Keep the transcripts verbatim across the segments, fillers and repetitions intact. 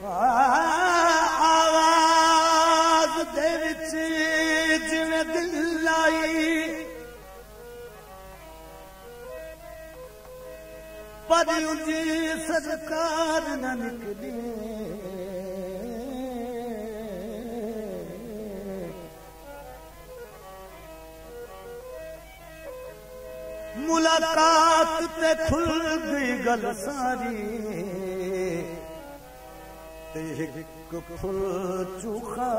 आवाज दे विच जिवें दिल लाई पर उंजी सरकार न निकली मुलाकात ते खुल गई गल सारी एक फुल चूखा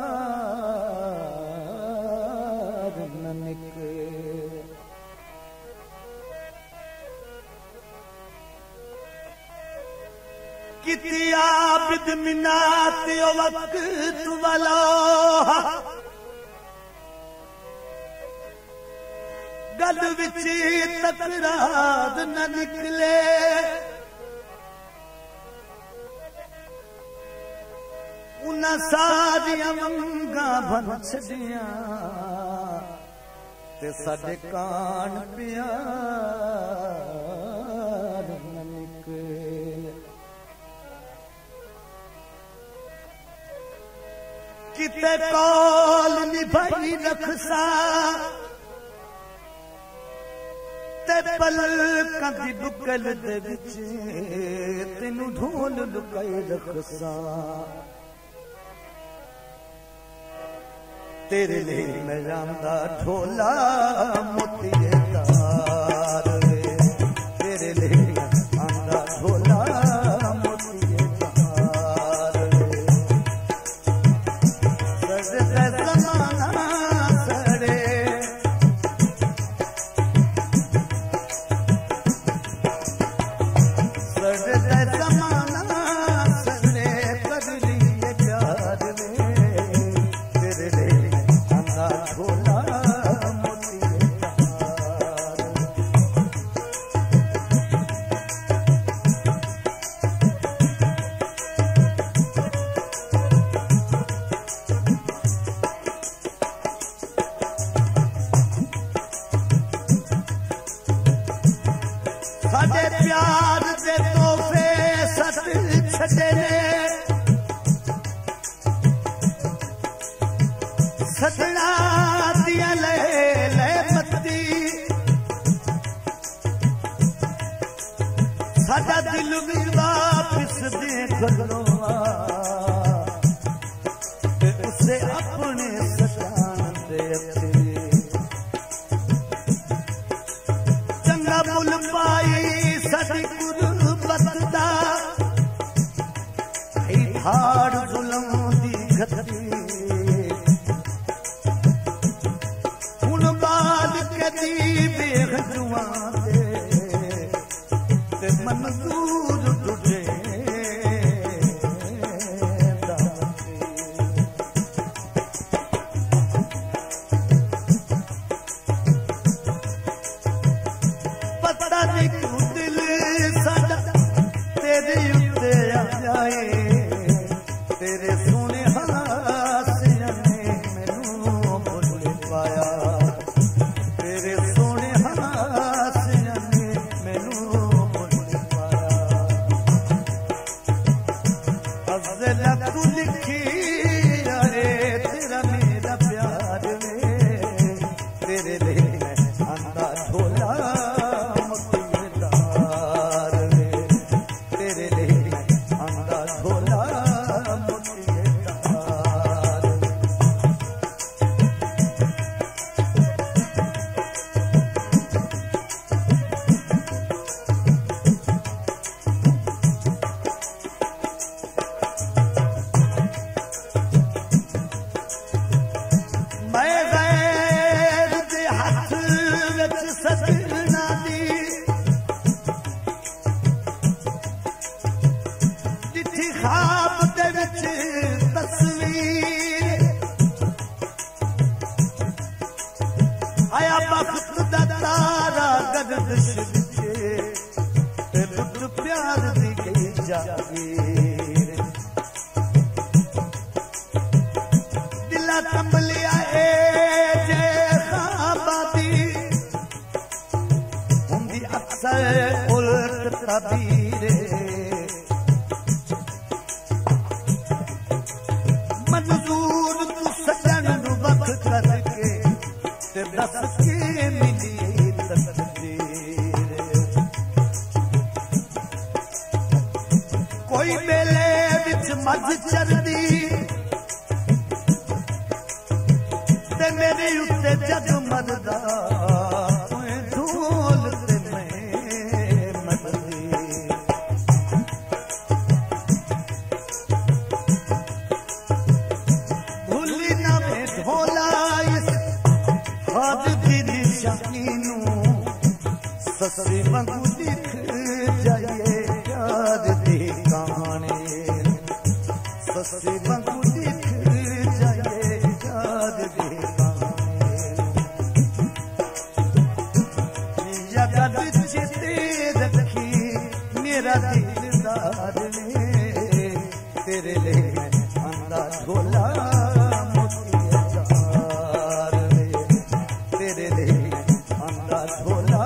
न निकले किती आबिद मिनात वक्त वाला गल विच तकरार न निकले उन्हें सारिया मंगा बन छड़िया ते साडे कान प्यार न निकले किते कौल निभाई रखसा ते पल कदी बुकल दे विच तेनू ढोल लुकाई रखसा तेरे लिए मैं आंदा ढोला मोतिए तार रे तेरे लिए मैं आंदा ढोला मोतिए तार रे सजते जमाना सड़े सजते जमाना सड़े कर लिए प्यार रे तेरे लिए साडे प्यार दे तोहफे सत छड़े ने सजना दिया ले ले पत्ती साडा दिल भी वापस दे खलोवा ते उसे अपने सतान दे अपने चंगा मुल पाई साडी गुरबत दा हाड़ जुलम दी गद्दी हुण बाल कदी बेहजुआ दे ते मंजूर तुझे पता नहीं क्यों दिल साडा तेरे उत्ते आ जाए तेरे सोने हासिया ने मैनू भुल पाया तेरे सोने हासिया ने मैनू भुल पाया अज़ल तू लिखी आए तेरा मेरा प्यार वे तेरे लिए मैं आंदा ढोला मोतिए तार वे तेरे लिए मैं आंदा ढोला सजना दी जिथी खाब दे विच तस्वीर आया वक्त दा तारा गदश ते लुट प्यार दी गई जागीर दिला संभलिया उल्ट तबीरे वेले विच मज चढ़दी ते मेरे उत्ते जद मरदा धूल ते मैं मरदी। भूली ना मैं ढोला इस हाथ दी निशानी नू ससरी वांगू दिख जाइए याद दी कहानी ससरी वांगू दिख जाइए याद दी कहानी जगत चिते रखी मेरा दिलदार ने तेरे लिए आंदा ढोला मोतिया जार ने तेरे लिए आंदा ढोला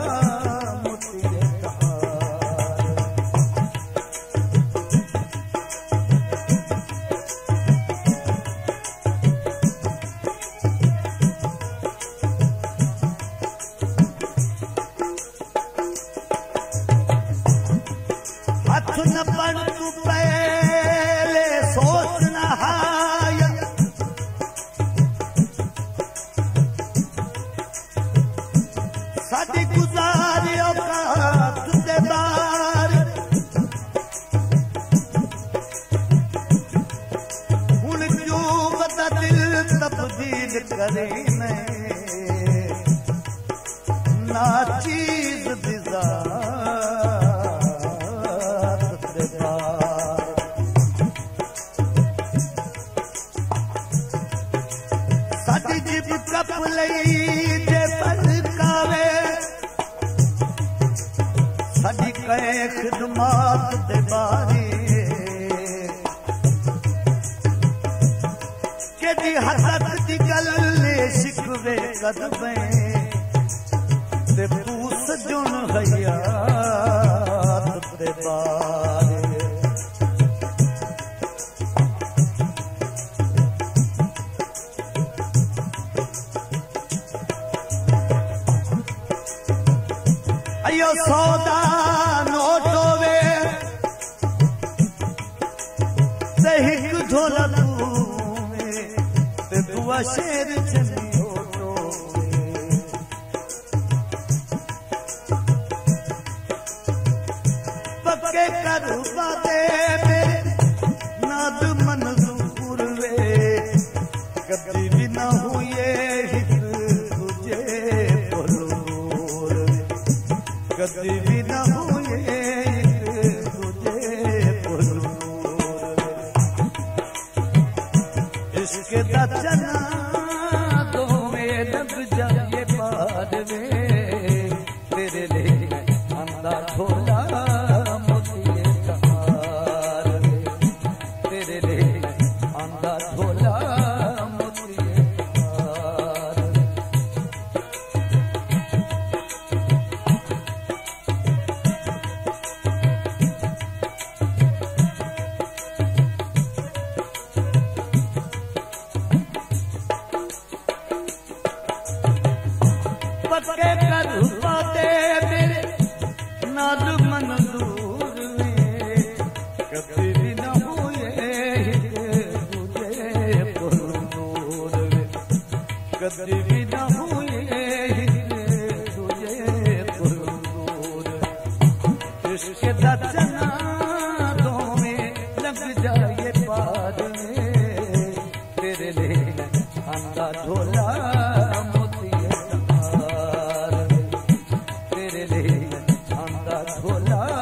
करे नहीं ना चीज बिजात ते पार साडी जिब कप लई जे बलकावे साडी कहे खिदमत ते बारी हसत दी गल्ले शिकवे कदमे ते पूस जुन हयात ते बारे अयो सौदा नोट होवे ते हिक ढोला दुआ शेर चली होटो पक्के करू बाते नाद मंजूर वे कभी भी ना हुए हित तुझे बोलूर कभी भी ना हुए हित तुझे बोलूर इसके दाचना कभी भी ना हुए तुझे पुरूर इसके दर्जना दो में लग जाए पार में तेरे लिए आंदा ढोला मोतिया जार तेरे लिए आंदा ढोला।